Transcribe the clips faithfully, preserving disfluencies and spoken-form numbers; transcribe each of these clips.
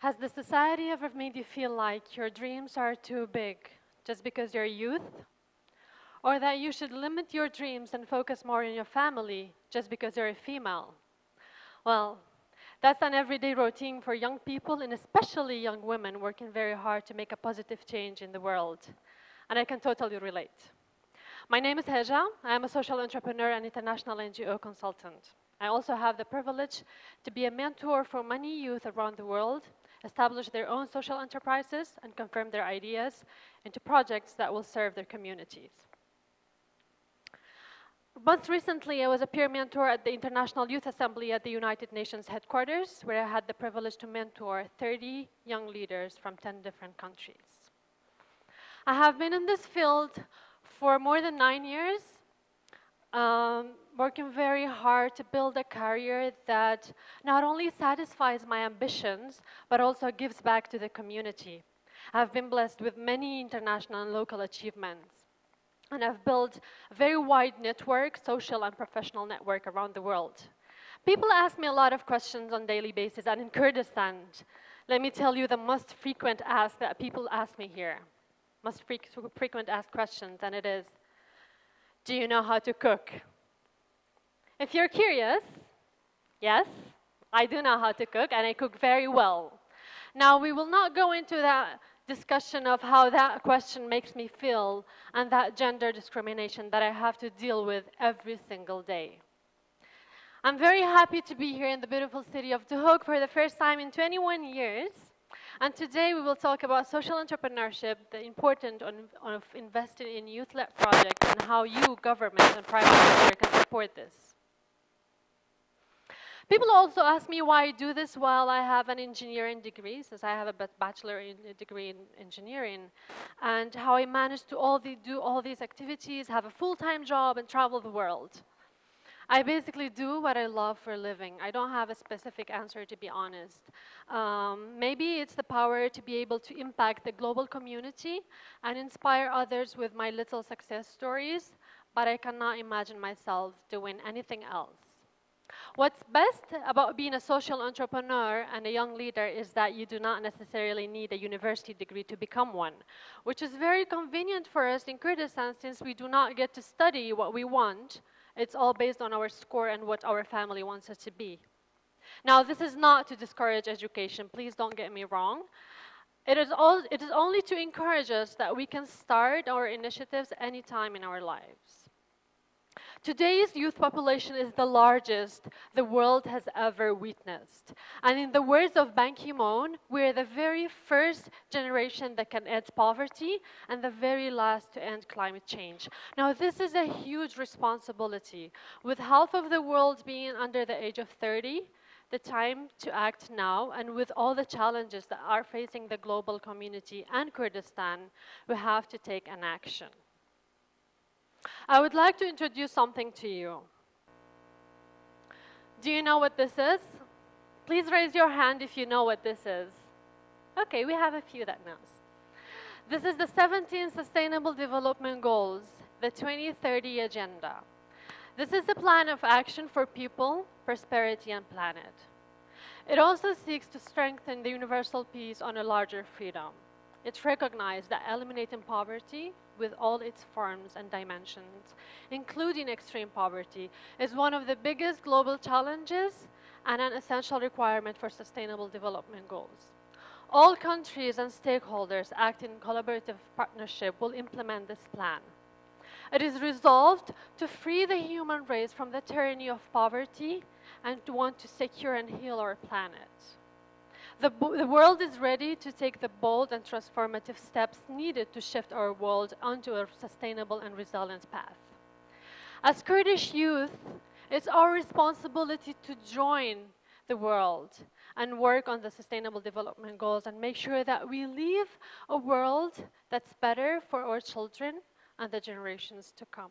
Has the society ever made you feel like your dreams are too big just because you're youth? Or that you should limit your dreams and focus more on your family just because you're a female? Well, that's an everyday routine for young people, and especially young women working very hard to make a positive change in the world. And I can totally relate. My name is Hezha. I am a social entrepreneur and international N G O consultant. I also have the privilege to be a mentor for many youth around the world, establish their own social enterprises, and confirm their ideas into projects that will serve their communities. Most recently, I was a peer mentor at the International Youth Assembly at the United Nations headquarters, where I had the privilege to mentor thirty young leaders from ten different countries. I have been in this field for more than nine years, um, working very hard to build a career that not only satisfies my ambitions, but also gives back to the community. I've been blessed with many international and local achievements. And I've built a very wide network, social and professional network around the world. People ask me a lot of questions on a daily basis, and in Kurdistan, let me tell you the most frequent ask that people ask me here, most frequent asked questions, and it is, do you know how to cook? If you're curious, yes, I do know how to cook, and I cook very well. Now, we will not go into that discussion of how that question makes me feel and that gender discrimination that I have to deal with every single day. I'm very happy to be here in the beautiful city of Duhok for the first time in twenty-one years. And today we will talk about social entrepreneurship, the importance on, of investing in youth-led projects, and how you, government and private sector, can support this. People also ask me why I do this while I have an engineering degree, since I have a bachelor in, a degree in engineering, and how I manage to all the, do all these activities, have a full-time job, and travel the world. I basically do what I love for a living. I don't have a specific answer, to be honest. Um, maybe it's the power to be able to impact the global community and inspire others with my little success stories, but I cannot imagine myself doing anything else. What's best about being a social entrepreneur and a young leader is that you do not necessarily need a university degree to become one, which is very convenient for us in Kurdistan since we do not get to study what we want. It's all based on our score and what our family wants us to be. Now, this is not to discourage education. Please don't get me wrong. It is, all, it is only to encourage us that we can start our initiatives anytime in our lives. Today's youth population is the largest the world has ever witnessed. And in the words of Ban Ki-moon, we're the very first generation that can end poverty and the very last to end climate change. Now, this is a huge responsibility. With half of the world being under the age of thirty, the time to act now, and with all the challenges that are facing the global community and Kurdistan, we have to take an action. I would like to introduce something to you. Do you know what this is? Please raise your hand if you know what this is. Okay, we have a few that knows. This is the seventeen Sustainable Development Goals, the twenty thirty Agenda. This is a plan of action for people, prosperity, and planet. It also seeks to strengthen the universal peace on a larger freedom. It recognizes that eliminating poverty with all its forms and dimensions, including extreme poverty, is one of the biggest global challenges and an essential requirement for Sustainable Development Goals. All countries and stakeholders acting in collaborative partnership will implement this plan. It is resolved to free the human race from the tyranny of poverty and to want to secure and heal our planet. The, the world is ready to take the bold and transformative steps needed to shift our world onto a sustainable and resilient path. As Kurdish youth, it's our responsibility to join the world and work on the Sustainable Development Goals and make sure that we leave a world that's better for our children and the generations to come.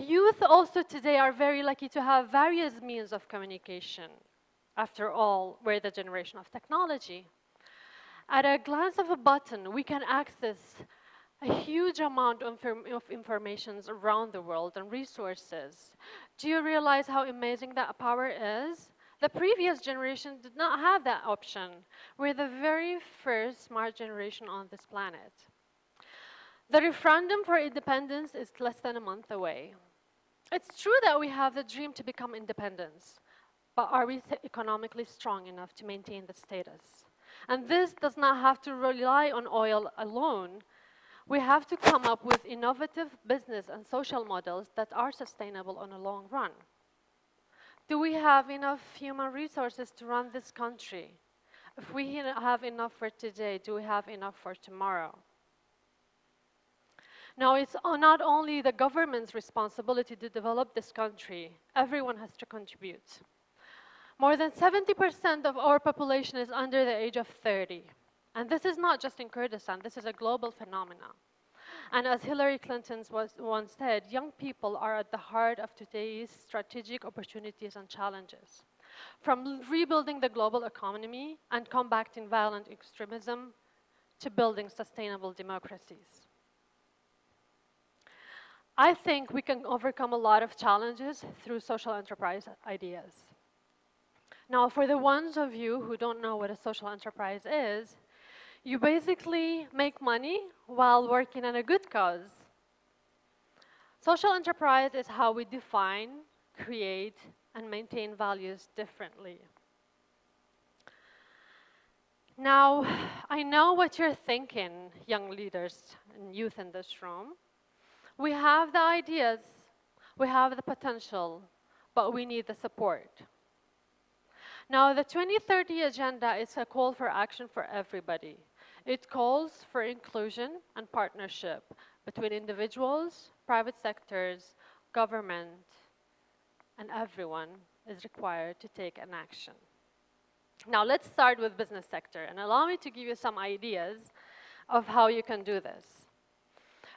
Youth also today are very lucky to have various means of communication. After all, we're the generation of technology. At a glance of a button, we can access a huge amount of information around the world and resources. Do you realize how amazing that power is? The previous generation did not have that option. We're the very first smart generation on this planet. The referendum for independence is less than a month away. It's true that we have the dream to become independent, but are we economically strong enough to maintain the status? And this does not have to rely on oil alone. We have to come up with innovative business and social models that are sustainable on a long run. Do we have enough human resources to run this country? If we have enough for today, do we have enough for tomorrow? Now, it's not only the government's responsibility to develop this country. Everyone has to contribute. More than seventy percent of our population is under the age of thirty. And this is not just in Kurdistan. This is a global phenomenon. And as Hillary Clinton once said, young people are at the heart of today's strategic opportunities and challenges. From rebuilding the global economy and combating violent extremism to building sustainable democracies. I think we can overcome a lot of challenges through social enterprise ideas. Now, for the ones of you who don't know what a social enterprise is, you basically make money while working on a good cause. Social enterprise is how we define, create, and maintain values differently. Now, I know what you're thinking, young leaders and youth in this room. We have the ideas, we have the potential, but we need the support. Now, the twenty thirty Agenda is a call for action for everybody. It calls for inclusion and partnership between individuals, private sectors, government, and everyone is required to take an action. Now, let's start with business sector, and allow me to give you some ideas of how you can do this.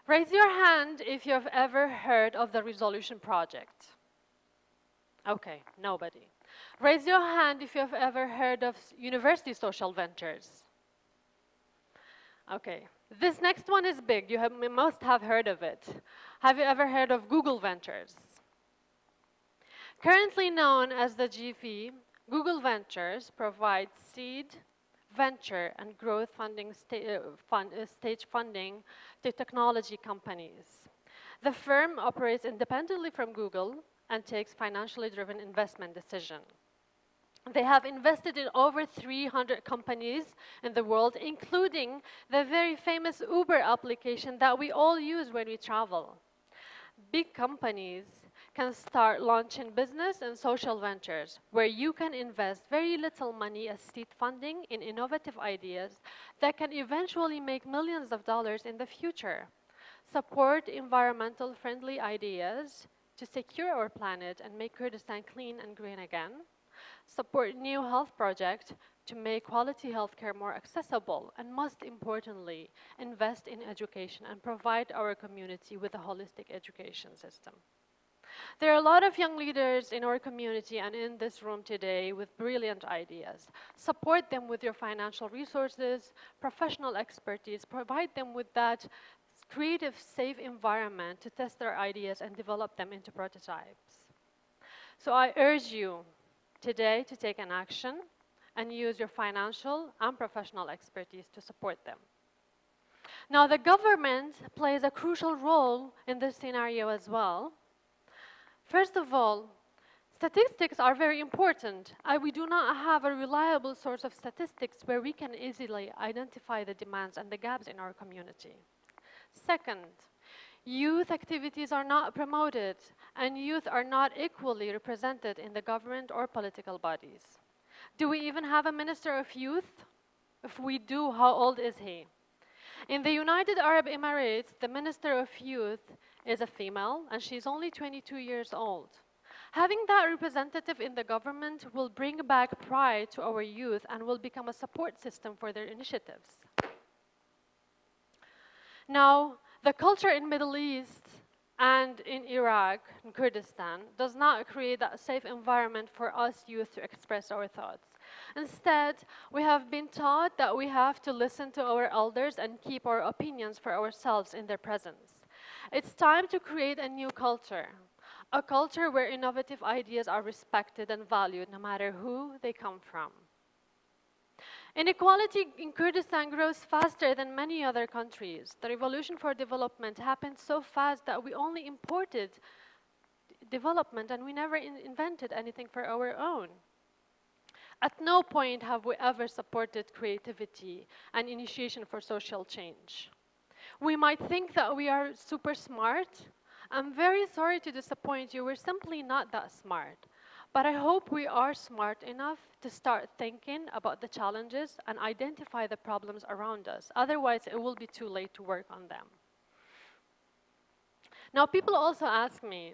Raise your hand if you've ever heard of the Resolution Project. Okay, nobody. Raise your hand if you've ever heard of University Social Ventures. Okay, this next one is big. You, have, you must have heard of it. Have you ever heard of Google Ventures? Currently known as the G V, Google Ventures provides seed, venture, and growth funding sta fund, uh, stage funding to technology companies. The firm operates independently from Google and takes financially driven investment decision. They have invested in over three hundred companies in the world, including the very famous Uber application that we all use when we travel. Big companies can start launching business and social ventures, where you can invest very little money as seed funding in innovative ideas that can eventually make millions of dollars in the future. Support environmental friendly ideas to secure our planet and make Kurdistan clean and green again, support new health projects to make quality healthcare more accessible, and most importantly, invest in education and provide our community with a holistic education system. There are a lot of young leaders in our community and in this room today with brilliant ideas. Support them with your financial resources, professional expertise, provide them with that creative, safe environment to test their ideas and develop them into prototypes. So I urge you today to take an action and use your financial and professional expertise to support them. Now, the government plays a crucial role in this scenario as well. First of all, statistics are very important. I, we do not have a reliable source of statistics where we can easily identify the demands and the gaps in our community. Second, youth activities are not promoted, and youth are not equally represented in the government or political bodies. Do we even have a minister of youth? If we do, how old is he? In the United Arab Emirates, the minister of youth is a female, and she's only twenty-two years old. Having that representative in the government will bring back pride to our youth and will become a support system for their initiatives. Now, the culture in Middle East and in Iraq and Kurdistan does not create that safe environment for us youth to express our thoughts. Instead, we have been taught that we have to listen to our elders and keep our opinions for ourselves in their presence. It's time to create a new culture, a culture where innovative ideas are respected and valued, no matter who they come from. Inequality in Kurdistan grows faster than many other countries. The revolution for development happened so fast that we only imported development and we never in invented anything for our own. At no point have we ever supported creativity and initiation for social change. We might think that we are super smart. I'm very sorry to disappoint you, we're simply not that smart. But I hope we are smart enough to start thinking about the challenges and identify the problems around us. Otherwise, it will be too late to work on them. Now, people also ask me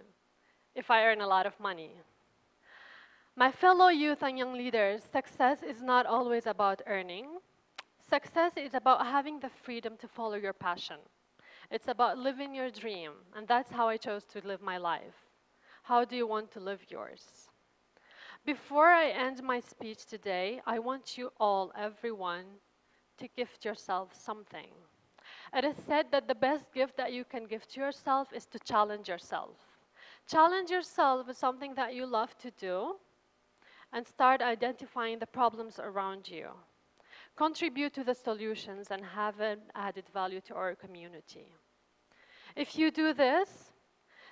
if I earn a lot of money. My fellow youth and young leaders, success is not always about earning. Success is about having the freedom to follow your passion. It's about living your dream, and that's how I chose to live my life. How do you want to live yours? Before I end my speech today, I want you all, everyone, to gift yourself something. It is said that the best gift that you can give to yourself is to challenge yourself. Challenge yourself with something that you love to do, and start identifying the problems around you. Contribute to the solutions and have an added value to our community. If you do this,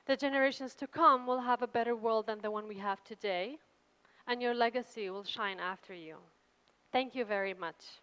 the generations to come will have a better world than the one we have today, and your legacy will shine after you. Thank you very much.